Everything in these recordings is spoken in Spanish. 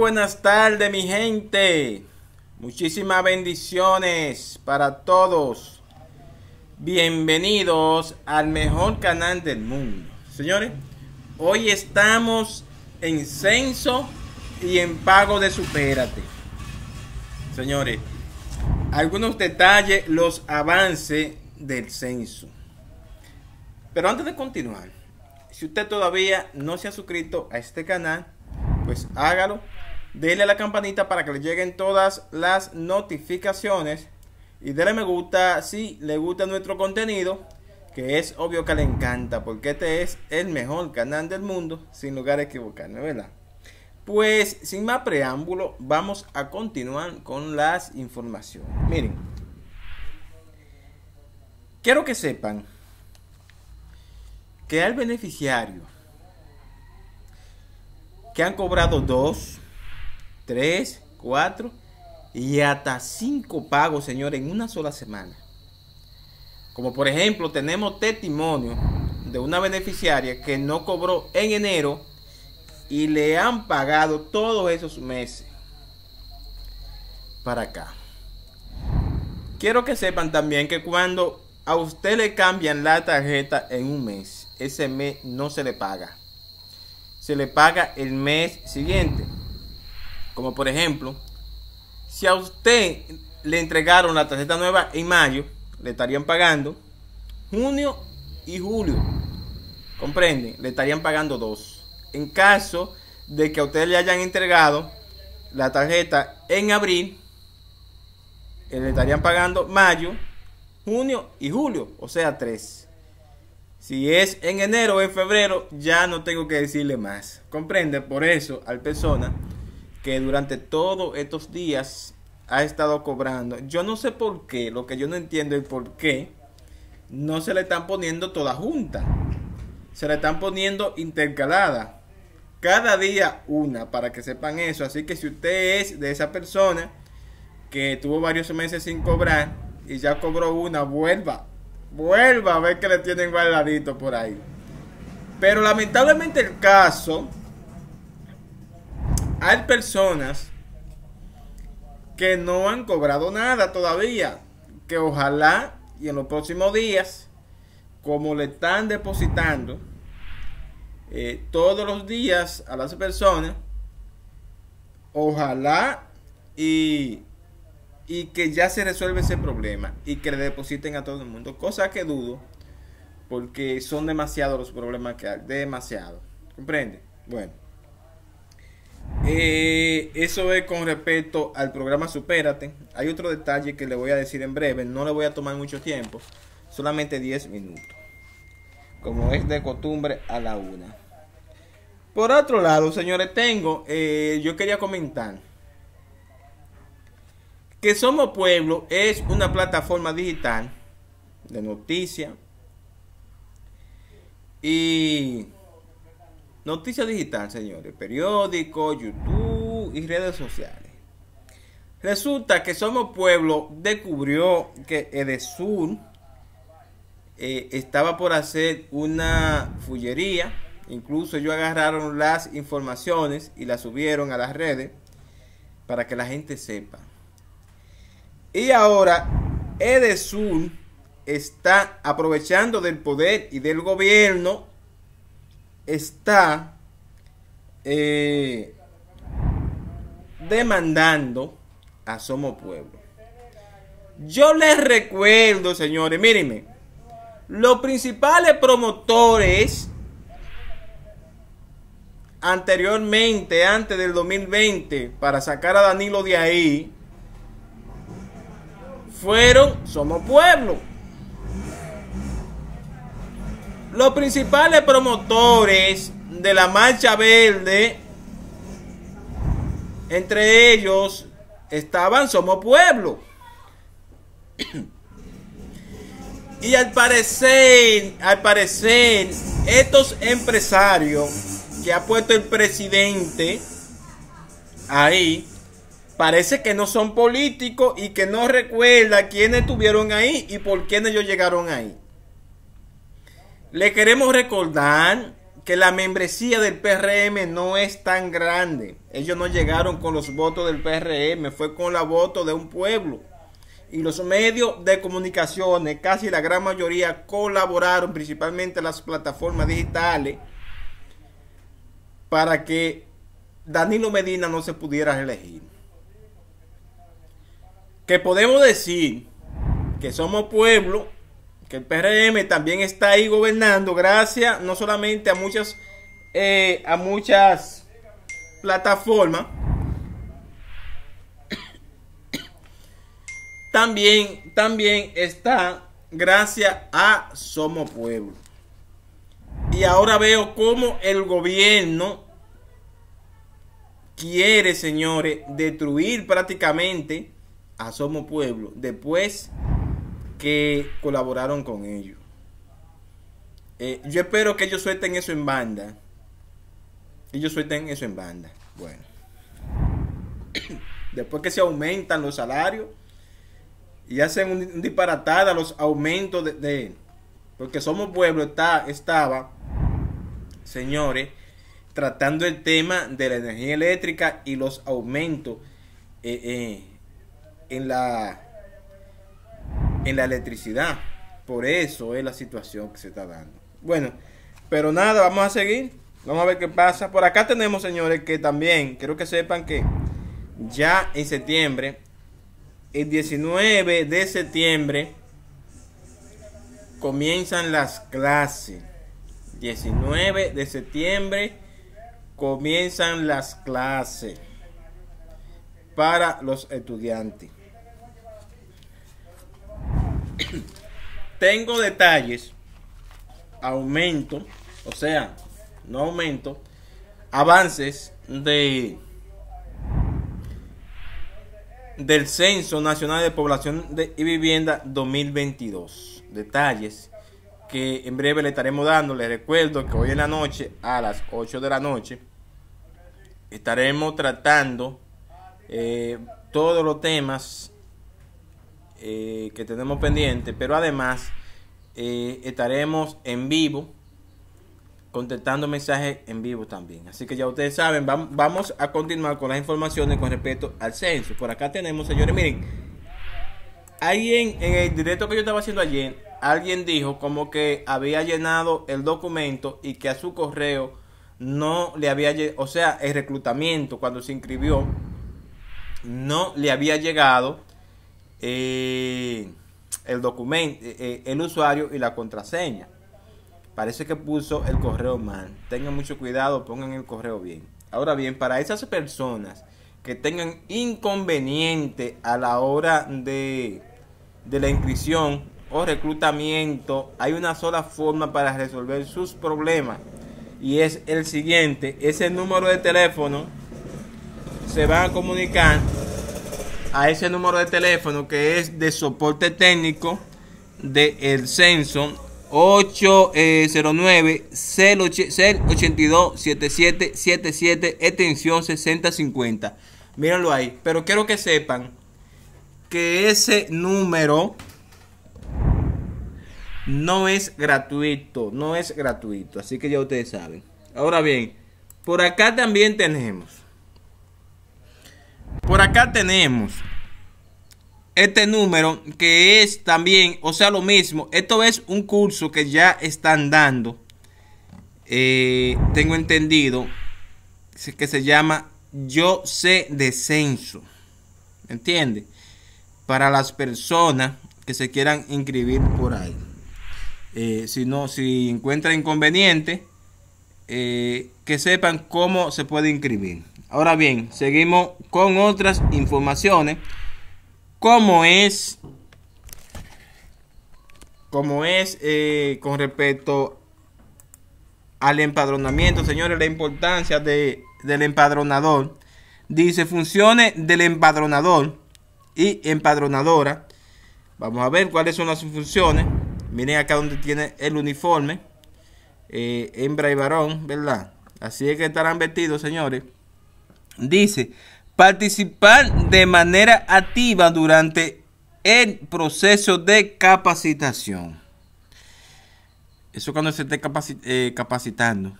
buenas tardes, mi gente. Muchísimas bendiciones para todos. Bienvenidos al mejor canal del mundo. Señores, hoy estamos en censo y en pago de Supérate. Señores, algunos detalles, los avances del censo. Pero antes de continuar, si usted todavía no se ha suscrito a este canal, pues hágalo, denle a la campanita para que le lleguen todas las notificaciones y denle me gusta si le gusta nuestro contenido, que es obvio que le encanta, porque este es el mejor canal del mundo, sin lugar a equivocarme, ¿verdad? Pues sin más preámbulo, vamos a continuar con las informaciones. Miren, quiero que sepan que hay beneficiarios que han cobrado 2, 3, 4 y hasta 5 pagos, señores, en una sola semana. Como por ejemplo, tenemos testimonio de una beneficiaria que no cobró en enero y le han pagado todos esos meses para acá. Quiero que sepan también que cuando a usted le cambian la tarjeta en un mes, ese mes no se le paga. Se le paga el mes siguiente. Como por ejemplo, si a usted le entregaron la tarjeta nueva en mayo, le estarían pagando junio y julio. ¿Comprenden? Le estarían pagando 2. En caso de que a usted le hayan entregado la tarjeta en abril, le estarían pagando mayo, junio y julio, o sea 3. Si es en enero o en febrero, ya no tengo que decirle más. Comprende, por eso, al persona que durante todos estos días ha estado cobrando, yo no sé por qué, lo que yo no entiendo es por qué no se le están poniendo toda junta. Se le están poniendo intercalada. Cada día una, para que sepan eso. Así que si usted es de esa persona que tuvo varios meses sin cobrar y ya cobró una, vuelva a ver que le tienen guardadito por ahí. Pero lamentablemente el caso, hay personas que no han cobrado nada todavía, que ojalá y en los próximos días, como le están depositando todos los días a las personas, ojalá y que ya se resuelva ese problema y que le depositen a todo el mundo, cosa que dudo, porque son demasiados los problemas que hay, demasiado, ¿comprende? Bueno, eso es con respecto al programa Supérate. Hay otro detalle que le voy a decir en breve, no le voy a tomar mucho tiempo, solamente 10 minutos, como es de costumbre a la una. Por otro lado, señores, tengo, yo quería comentar que Somos Pueblo es una plataforma digital de noticias y noticias digital, señores, periódicos, YouTube y redes sociales. Resulta que Somos Pueblo descubrió que Edesur estaba por hacer una fullería. Incluso ellos agarraron las informaciones y las subieron a las redes para que la gente sepa. Y ahora Edesur está aprovechando del poder y del gobierno, está demandando a Somos Pueblo. Yo les recuerdo, señores, mírenme, los principales promotores anteriormente, antes del 2020, para sacar a Danilo de ahí, fueron Somos Pueblo. Los principales promotores de la marcha verde, entre ellos estaban Somos Pueblo. Y al parecer, estos empresarios que ha puesto el presidente ahí, parece que no son políticos y que no recuerda quiénes estuvieron ahí y por quiénes ellos llegaron ahí. Le queremos recordar que la membresía del PRM no es tan grande. Ellos no llegaron con los votos del PRM, fue con la voto de un pueblo. Y los medios de comunicaciones, casi la gran mayoría, colaboraron, principalmente las plataformas digitales, para que Danilo Medina no se pudiera reelegir. Que podemos decir que Somos Pueblo, que el PRM también está ahí gobernando, gracias no solamente a muchas plataformas, también está gracias a Somos Pueblo. Y ahora veo cómo el gobierno quiere, señores, destruir prácticamente a Somos Pueblo después que colaboraron con ellos. Yo espero que ellos suelten eso en banda. Bueno. Después que se aumentan los salarios y hacen un disparatada los aumentos de porque Somos Pueblo estaba, señores, tratando el tema de la energía eléctrica y los aumentos en la electricidad. Por eso es la situación que se está dando. Bueno, pero nada, vamos a seguir, vamos a ver qué pasa. Por acá tenemos, señores, que también quiero que sepan que ya en septiembre, el 19 de septiembre, comienzan las clases. 19 de septiembre comienzan las clases para los estudiantes. Tengo detalles, aumento, o sea, no aumento, avances del Censo Nacional de Población y Vivienda 2022. Detalles que en breve le estaremos dando. Les recuerdo que hoy en la noche, a las 8 de la noche, estaremos tratando todos los temas que tenemos pendientes, pero además estaremos en vivo contestando mensajes en vivo también. Así que ya ustedes saben, vamos a continuar con las informaciones con respecto al censo. Por acá tenemos, señores, miren, ahí en el directo que yo estaba haciendo ayer, alguien dijo como que había llenado el documento y que a su correo no le había llegado, o sea, el reclutamiento cuando se inscribió no le había llegado el documento, el usuario y la contraseña. Parece que puso el correo mal. Tengan mucho cuidado, pongan el correo bien. Ahora bien, para esas personas que tengan inconveniente a la hora de la inscripción o reclutamiento, hay una sola forma para resolver sus problemas, y es el siguiente: ese número de teléfono se va a comunicar a ese número de teléfono que es de soporte técnico del censo, 809-082-7777, extensión 6050. Mírenlo ahí, pero quiero que sepan que ese número no es gratuito, no es gratuito, así que ya ustedes saben. Ahora bien, por acá también tenemos, este número que es también, o sea, lo mismo. Esto es un curso que ya están dando, tengo entendido, que se llama Yo Sé de Censo, ¿entiende? Para las personas que se quieran inscribir por ahí. Si encuentran inconveniente, que sepan cómo se puede inscribir. Ahora bien, seguimos con otras informaciones. Como es con respecto al empadronamiento, señores, la importancia del empadronador. Dice: funciones del empadronador y empadronadora. Vamos a ver cuáles son las funciones. Miren acá donde tiene el uniforme, hembra y varón, ¿verdad? Así es que estarán vestidos, señores. Dice: participar de manera activa durante el proceso de capacitación. Eso cuando se esté capacitando.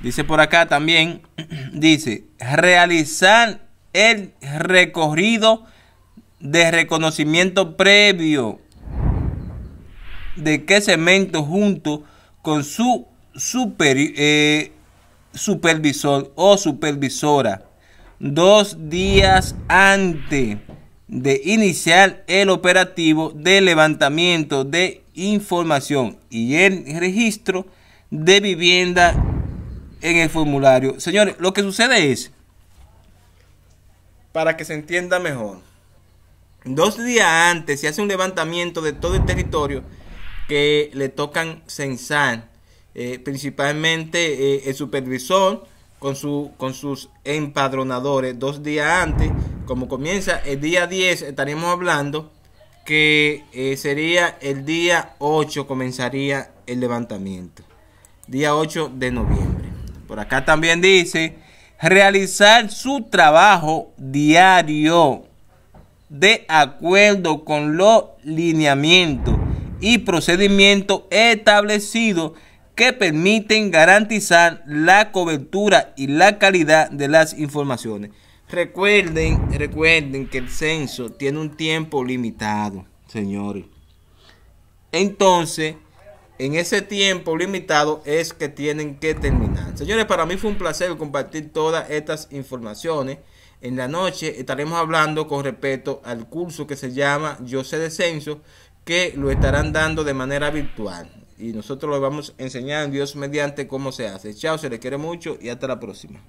Dice por acá también, dice, realizar el recorrido de reconocimiento previo de qué segmento junto con su supervisor o supervisora 2 días antes de iniciar el operativo de levantamiento de información y el registro de vivienda en el formulario. Señores, lo que sucede es, para que se entienda mejor, 2 días antes se hace un levantamiento de todo el territorio que le tocan censar, principalmente el supervisor con sus empadronadores 2 días antes. Como comienza el día 10, estaremos hablando que sería el día 8 comenzaría el levantamiento, día 8 de noviembre. Por acá también dice, realizar su trabajo diario de acuerdo con los lineamientos y procedimientos establecidos que permiten garantizar la cobertura y la calidad de las informaciones. Recuerden que el censo tiene un tiempo limitado, señores. Entonces, en ese tiempo limitado es que tienen que terminar. Señores, para mí fue un placer compartir todas estas informaciones. En la noche estaremos hablando con respecto al curso que se llama Yo sé de censo, que lo estarán dando de manera virtual. Y nosotros lo vamos a enseñar, Dios mediante, cómo se hace. Chao, se les quiere mucho y hasta la próxima.